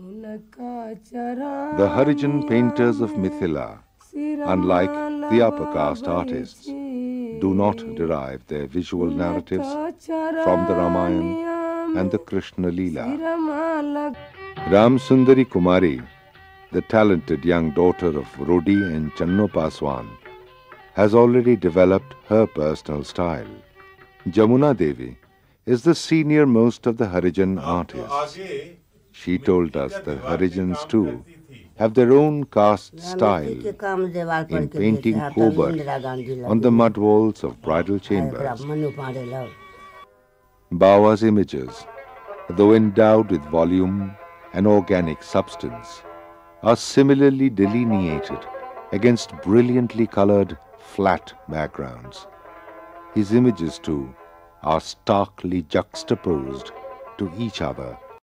The Harijan painters of Mithila, unlike the upper caste artists, do not derive their visual narratives from the Ramayana and the Krishna Leela. Ram Sundari Kumari, the talented young daughter of Rodi and Channopaswan, has already developed her personal style. Jamuna Devi is the senior most of the Harijan artists. She told us the Harijans too have their own caste style in painting Kobra on the mud walls of bridal chambers. Bawa's images, though endowed with volume and organic substance, are similarly delineated against brilliantly coloured flat backgrounds. His images too are starkly juxtaposed to each other